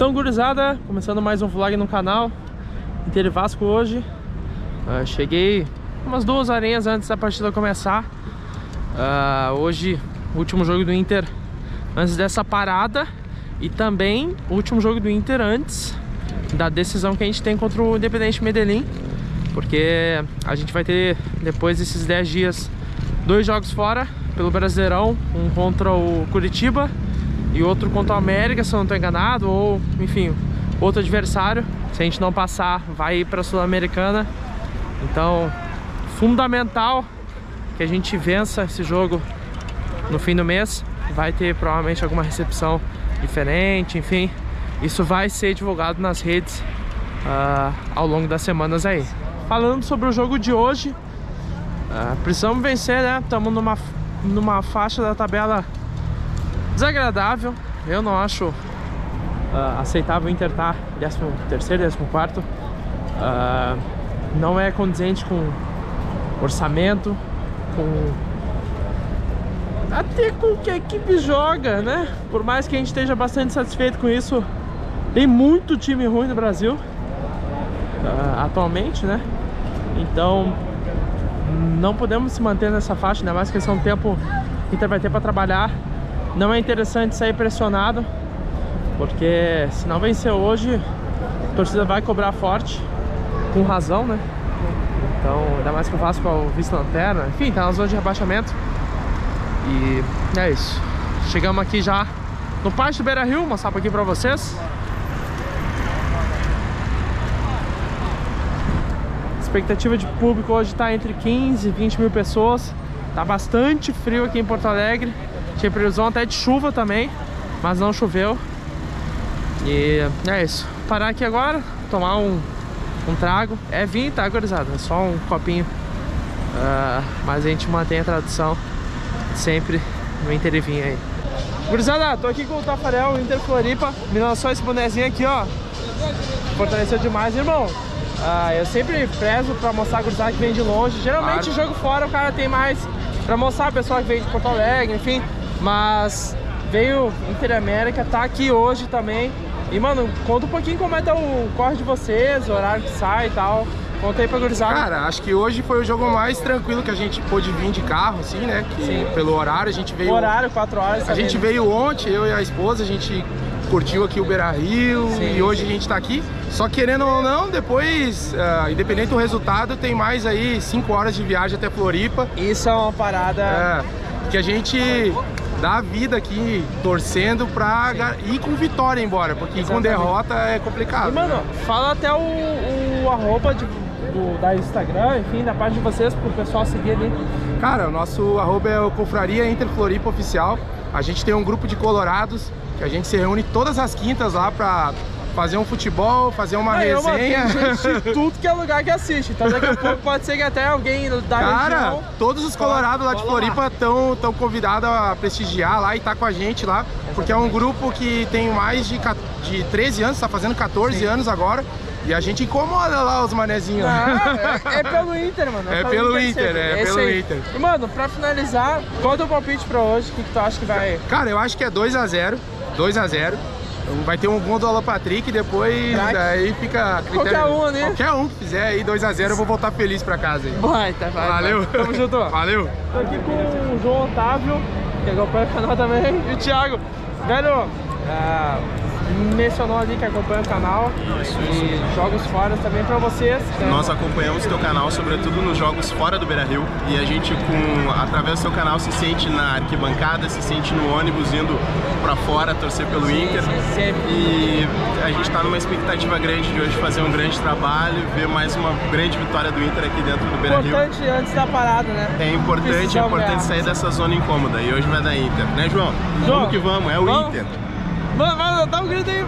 Então, gurizada, começando mais um vlog no canal Inter Vasco hoje. Cheguei umas 2 horinhas antes da partida começar. Hoje, último jogo do Inter antes dessa parada e também o último jogo do Inter antes da decisão que a gente tem contra o Independiente Medellín, porque a gente vai ter, depois desses 10 dias, 2 jogos fora pelo Brasileirão, um contra o Curitiba e outro contra o América, se eu não estou enganado, ou enfim, outro adversário. Se a gente não passar, vai para a Sul-Americana. Então, fundamental que a gente vença esse jogo no fim do mês. Vai ter provavelmente alguma recepção diferente, enfim. Isso vai ser divulgado nas redes ao longo das semanas aí. Falando sobre o jogo de hoje, precisamos vencer, né? Estamos numa faixa da tabela desagradável. Eu não acho aceitável o Inter estar 13º, 14º. Não é condizente com orçamento, até com o que a equipe joga, né? Por mais que a gente esteja bastante satisfeito com isso, tem muito time ruim no Brasil atualmente, né? Então não podemos se manter nessa faixa, ainda mais que esse é um tempo que o Inter vai ter para trabalhar. Não é interessante sair pressionado, porque se não vencer hoje, a torcida vai cobrar forte, com razão, né? Então, ainda mais que o Vasco é o vice-lanterna, enfim, tá na zona de rebaixamento. E é isso. Chegamos aqui já no Estádio Beira-Rio, mostrar aqui pra vocês. A expectativa de público hoje tá entre 15 e 20 mil pessoas. Tá bastante frio aqui em Porto Alegre. Tinha previsão até de chuva também, mas não choveu. E é isso. Vou parar aqui agora, tomar um trago. É vinho, tá, gurizada? É só um copinho. Mas a gente mantém a tradição sempre no Inter e vinho aí. Gurizada, tô aqui com o Tafarel, Inter Floripa. Me lançou esse bonezinho aqui, ó. Fortaleceu demais, irmão. Eu sempre prezo pra mostrar a gurizada que vem de longe. Geralmente, jogo fora, o cara tem mais pra mostrar a pessoa que veio de Porto Alegre, enfim. Mas veio Interamérica, tá aqui hoje também. E, mano, conta um pouquinho como é o corre de vocês, o horário que sai e tal. Conta aí pra gurizada. Cara, acho que hoje foi o jogo mais tranquilo que a gente pôde vir de carro, assim, né? Que sim. Pelo horário, a gente veio... O horário, 4 horas. A gente veio ontem, eu e a esposa, a gente curtiu aqui o Beira-Rio e hoje a gente tá aqui. Só querendo ou não, depois, independente do resultado, tem mais aí 5 horas de viagem até Floripa. Isso é uma parada... que a gente... dar vida aqui, torcendo pra ir com vitória embora, porque exatamente. Com derrota é complicado. E, mano, né? Fala até o arroba da Instagram, enfim, da página de vocês, pro pessoal seguir ali. Cara, o nosso arroba é o Confraria Inter Floripa Oficial. A gente tem um grupo de colorados, que a gente se reúne todas as quintas lá pra fazer um futebol, fazer uma resenha. Tem gente de tudo que é lugar que assiste, então daqui a pouco pode ser que até alguém da região... Todos os colorados lá de Floripa estão convidados a prestigiar lá e tá com a gente lá, porque é um grupo que tem mais de 13 anos, tá fazendo 14 anos agora, e a gente incomoda lá os manezinhos. É pelo Inter, mano. É pelo Inter, é pelo Inter. E, mano, pra finalizar, qual é o teu palpite pra hoje? O que tu acha que vai... Cara, eu acho que é 2 a 0, 2 a 0. Vai ter um gol do Alan Patrick e depois daí fica... Qualquer um, né? Qualquer um que fizer aí, 2 a 0, eu vou voltar feliz pra casa aí. Vai. Valeu. Vai. Tamo junto. Valeu. Tô aqui com o João Otávio, que acompanha o canal também, e o Thiago. Velho, mencionou ali que acompanha o canal. Isso. Jogos fora também pra vocês. Nós acompanhamos o teu canal, sobretudo nos jogos fora do Beira-Rio. E a gente, através do seu canal, se sente na arquibancada, se sente no ônibus, indo pra fora, torcer pelo Inter. E a gente tá numa expectativa grande de hoje fazer um grande trabalho, ver mais uma grande vitória do Inter aqui dentro do Beira-Rio. É importante antes da parada, né? É importante sair dessa zona incômoda. E hoje vai dar Inter, né, João? Vamos que vamos, é o Inter. Mano, dá um grito aí.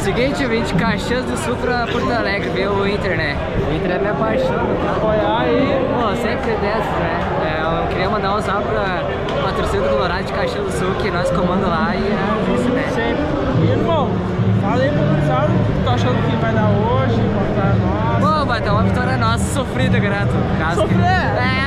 Seguinte, eu vim de Caxias do Sul pra Porto Alegre ver o Inter, né? O Inter é minha paixão. Apoiar aí. Pô, sempre dessa, né? Eu queria mandar um salve pra torcida do Colorado de Caxias do Sul, que nós comando lá, e é isso, né? Sempre. Irmão, fala aí pro Gonçalo o que tu tá achando que vai dar hoje, uma vitória nossa. Pô, vai dar uma vitória nossa, sofrida, grato. Sofrer?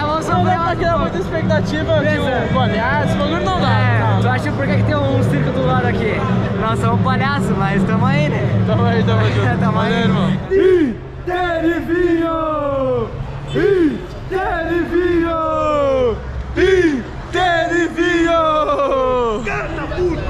Vamos sofrer. Não dá pra criar muita expectativa de um goleado, esse bagulho não dá. Tu acha por que tem um circo do lado aqui? nós somos palhaços, mas tamo aí, né? Tamo aí, junto. Tamo aí, irmão. Interivinho! Interivinho! Interivinho! Canta, puto!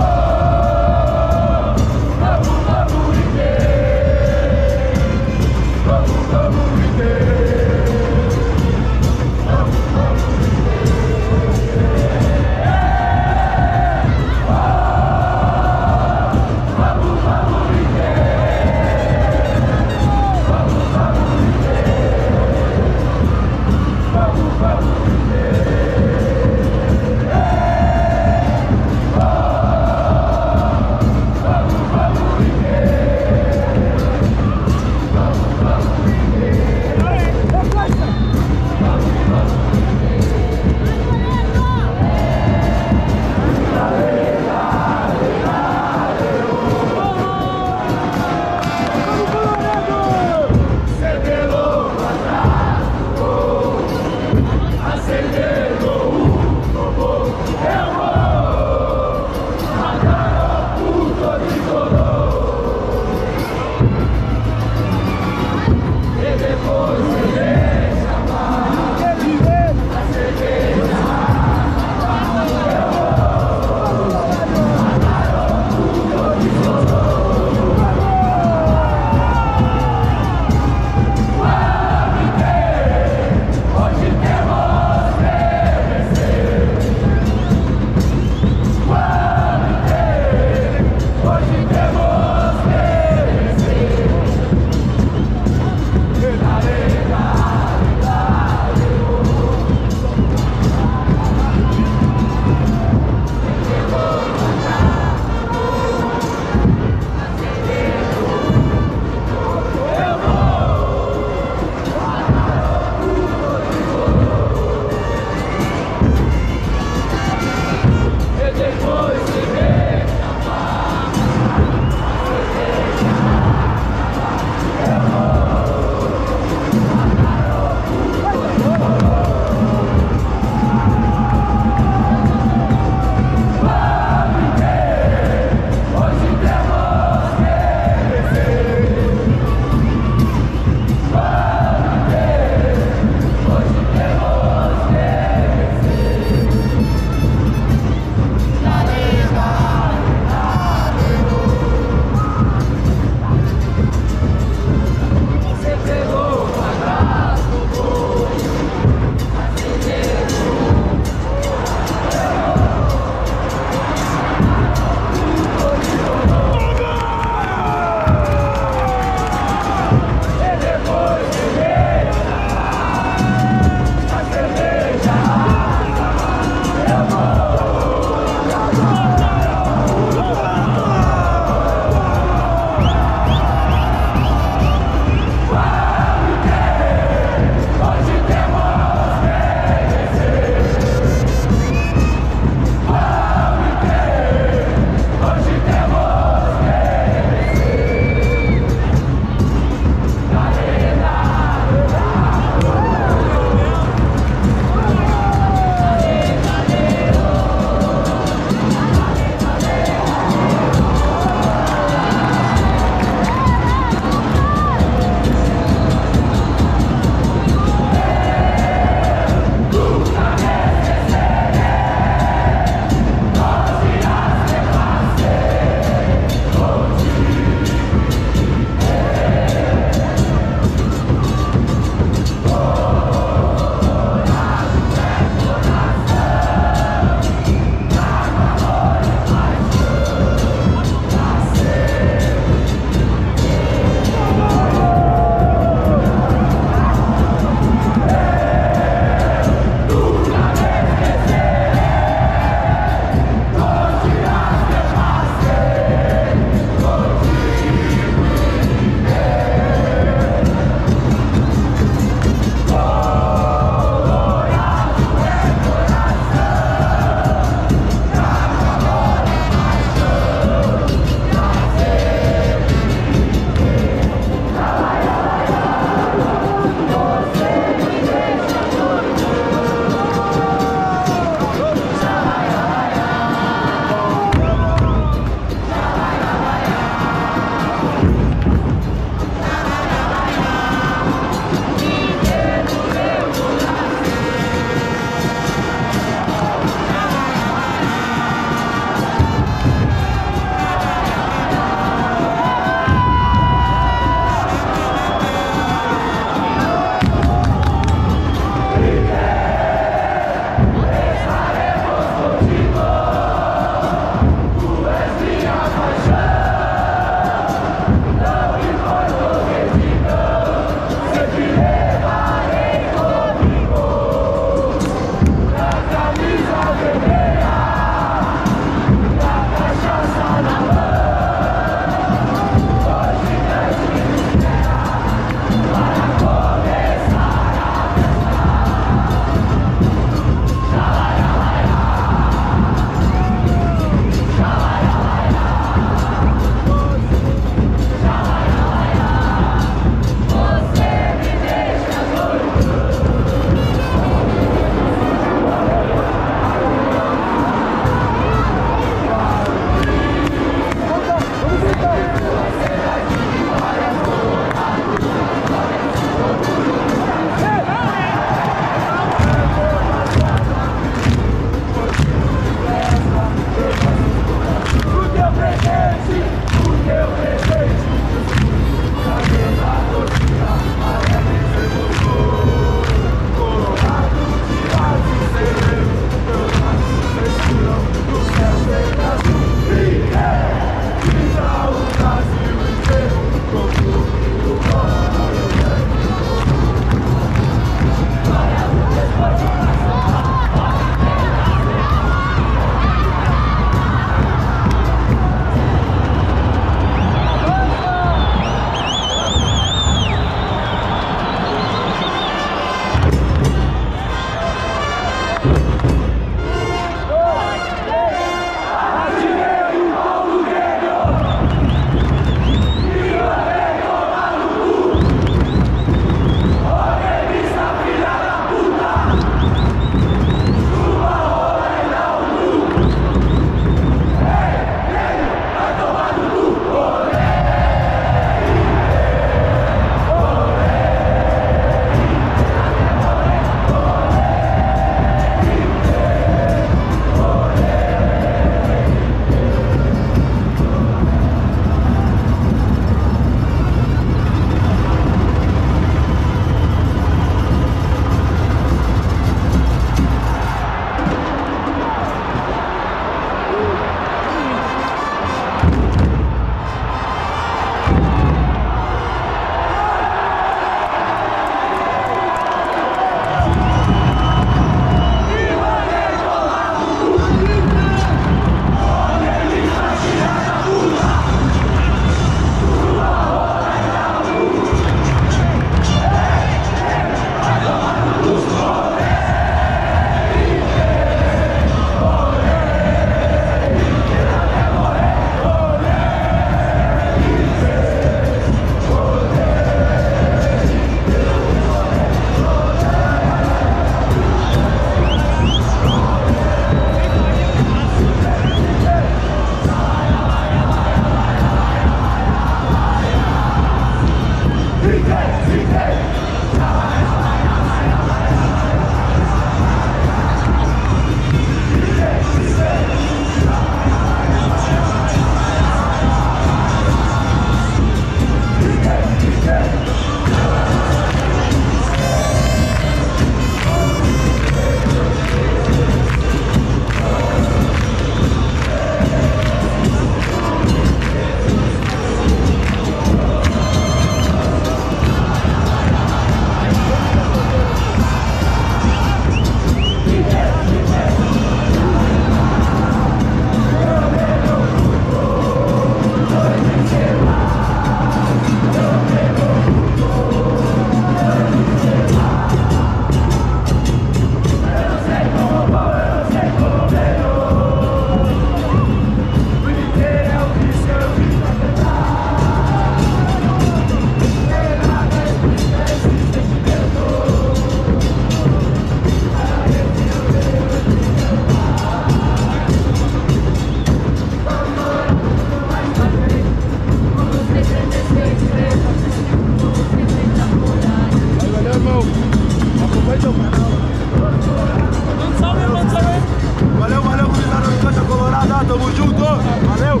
rapaziada, tamo junto, valeu!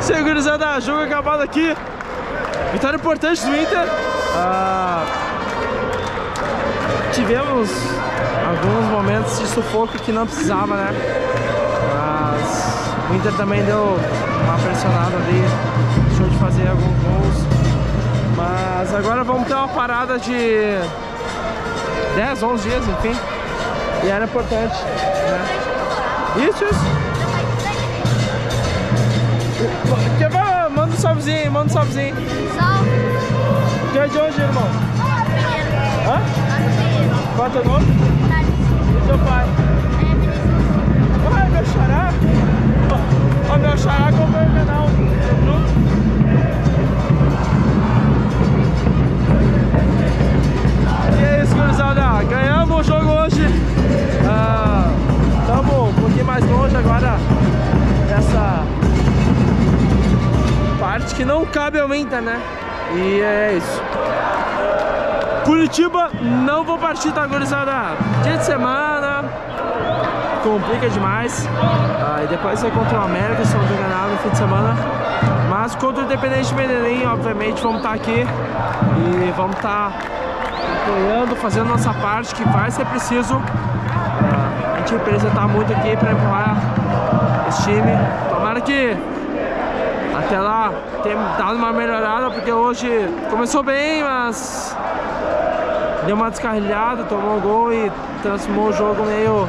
Segurizada, jogo acabado aqui. Vitória importante do Inter. Tivemos alguns momentos de sufoco que não precisava, né? Mas o Inter também deu uma pressionada ali, deixou de fazer alguns gols. Mas agora vamos ter uma parada de 10, 11 dias, enfim. E era importante, né? Isso. Quer ver? Manda um salvezinho, manda um salvezinho. Salve. Que é de onde, irmão? Hã? Qual é teu nome? E teu pai? É, Vinícius. Ah, meu xará? Ó, meu xará acompanha o canal. E é isso, gurizada. Ganhamos o jogo hoje. Estamos um pouquinho mais longe agora dessa parte que não cabe ao Inter, né? E é isso. Curitiba, não vou partir, tá, gurizada? Dia de semana complica demais. E depois vai contra o América, se não me engano, no fim de semana. Mas contra o Independiente Medellín, obviamente, vamos estar aqui e vamos estar apoiando, fazendo nossa parte, que vai ser preciso. A gente representar muito aqui para empurrar esse time. Tomara que até lá tem dado uma melhorada, porque hoje começou bem, mas deu uma descarrilhada, tomou um gol e transformou o jogo meio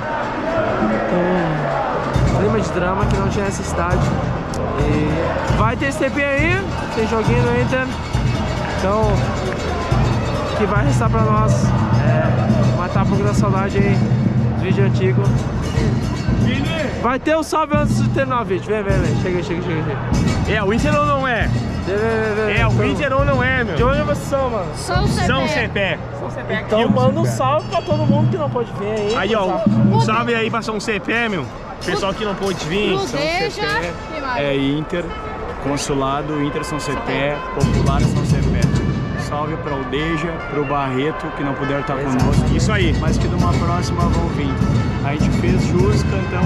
com um clima de drama que não tinha necessidade. E vai ter esse tempinho aí, tem joguinho no Inter, então o que vai restar pra nós é matar um pouco da saudade aí do vídeo antigo. Vai ter um salve antes de terminar o vídeo. Vem, chega. É o Inter ou não é? Vem. É o Inter ou não é, meu? De onde vocês são, mano? São CP. Então manda um salve pra todo mundo que não pôde vir aí. Aí, ó, um salve aí pra São CP, meu. Pessoal que não pôde vir. São CP, é Inter, Consulado, Inter São CP, Popular São CP. Salve para o Deja, para o Barreto, que não puderam estar conosco. Isso aí. Mas que de uma próxima vão vir. A gente fez justo, então,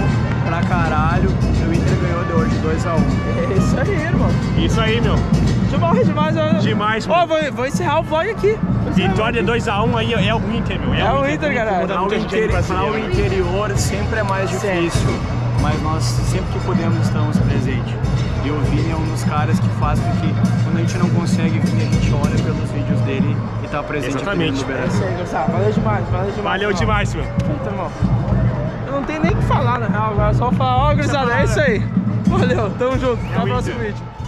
pra caralho. O Inter ganhou de hoje, 2 a 1. É isso aí, irmão. Isso aí, meu. Demais, mano. Ó, vou encerrar o vlog aqui. Vitória 2 a 1 aí, é o Inter, meu. É o Inter, galera. Ao interior sempre é mais difícil. Mas nós, sempre que podemos, estamos presentes. E o Vini é um dos caras que faz com que, quando a gente não consegue vir, a gente olha pelos vídeos dele e tá presente. Exatamente. Aqui no Brasil. Valeu demais, mano. Então, irmão, eu não tenho nem o que falar, na real, agora é só falar, ó, gurizada, é isso aí. Valeu, tamo junto, até o próximo vídeo.